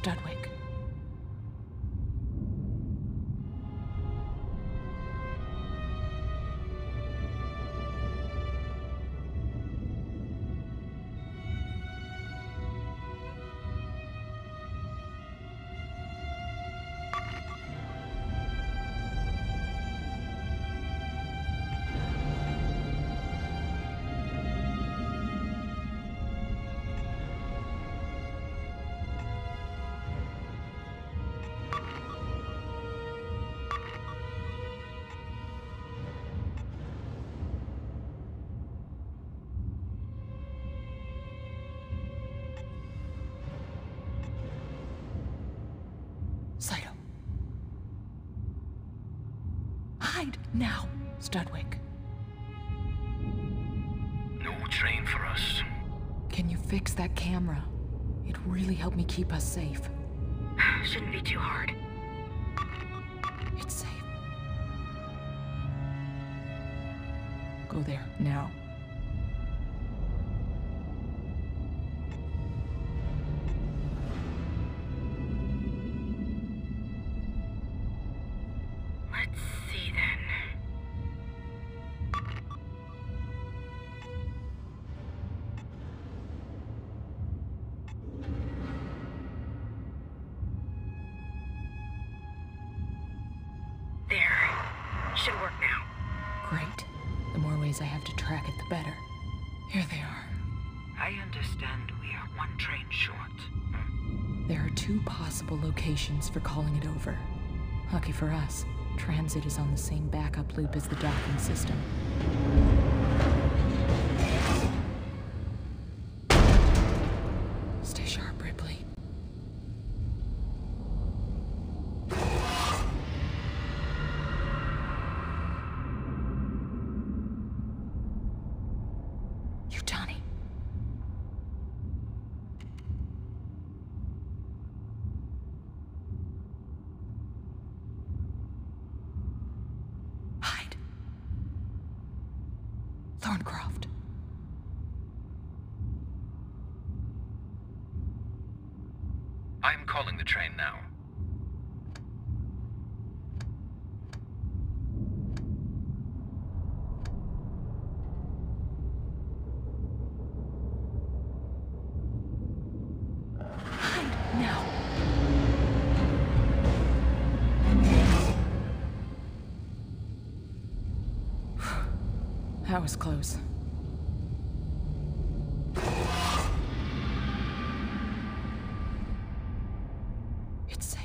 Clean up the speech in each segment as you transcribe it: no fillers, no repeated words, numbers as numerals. Studwick. Saito. Hide now, Studwick. No train for us. Can you fix that camera? It really helped me keep us safe. Shouldn't be too hard. It's safe. Go there, now. Should work now. Great. The more ways I have to track it, the better. Here they are. I understand we are one train short. There are two possible locations for calling it over. Lucky for us, transit is on the same backup loop as the docking system. Thorncroft. I'm calling the train now. That was close. It's safe.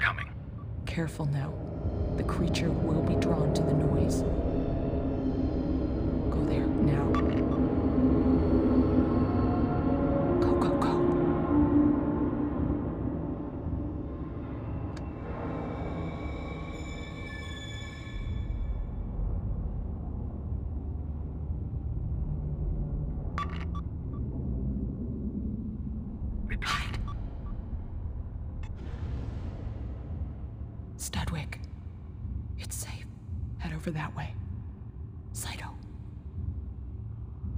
Coming. Careful now. The creature will be drawn to the noise. Go there now. Go, go, go. Replied. Studwick. It's safe. Head over that way. Saito.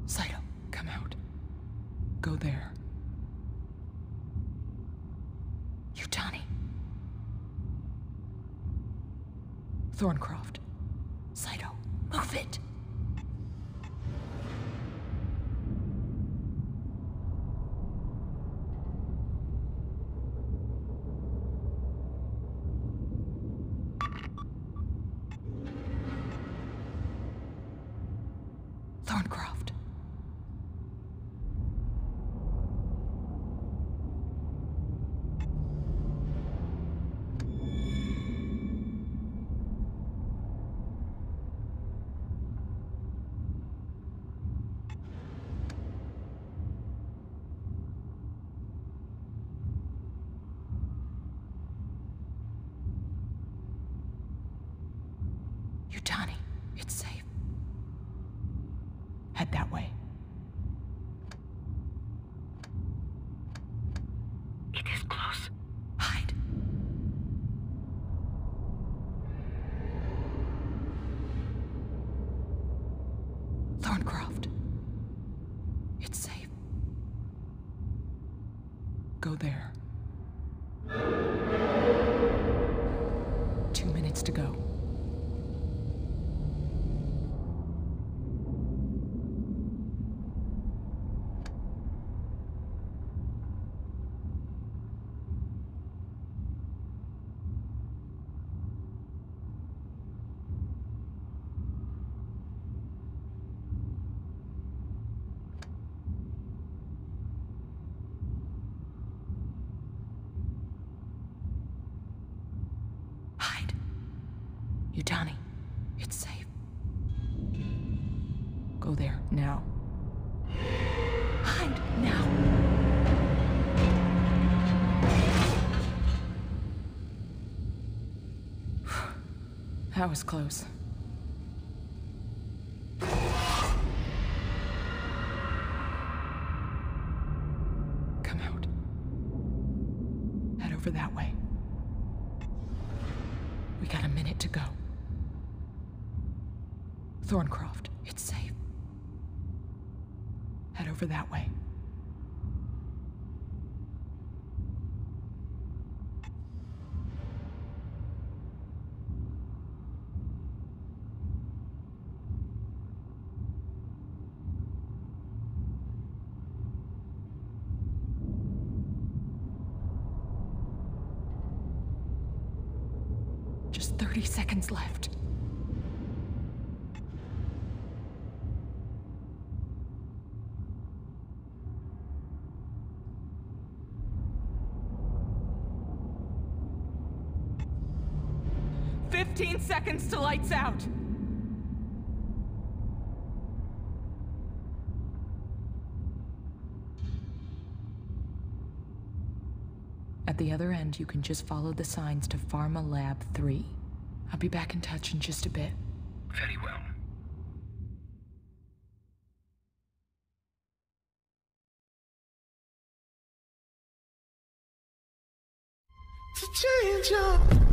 Saito, come out. Go there. Yutani. Thorncroft. Saito, move it! Thorncroft. Yutani, it's safe. head that way. It is close. Hide. Thorncroft. It's safe. Go there. 2 minutes to go. Yutani, it's safe. Go there, now. Hide, now! That was close. Come out. Head over that way. We got a minute to go. Thorncroft, it's safe. Head over that way. Just 30 seconds left. Seconds to lights out. At the other end, you can just follow the signs to Pharma Lab 3. I'll be back in touch in just a bit. Very well. It's a change up.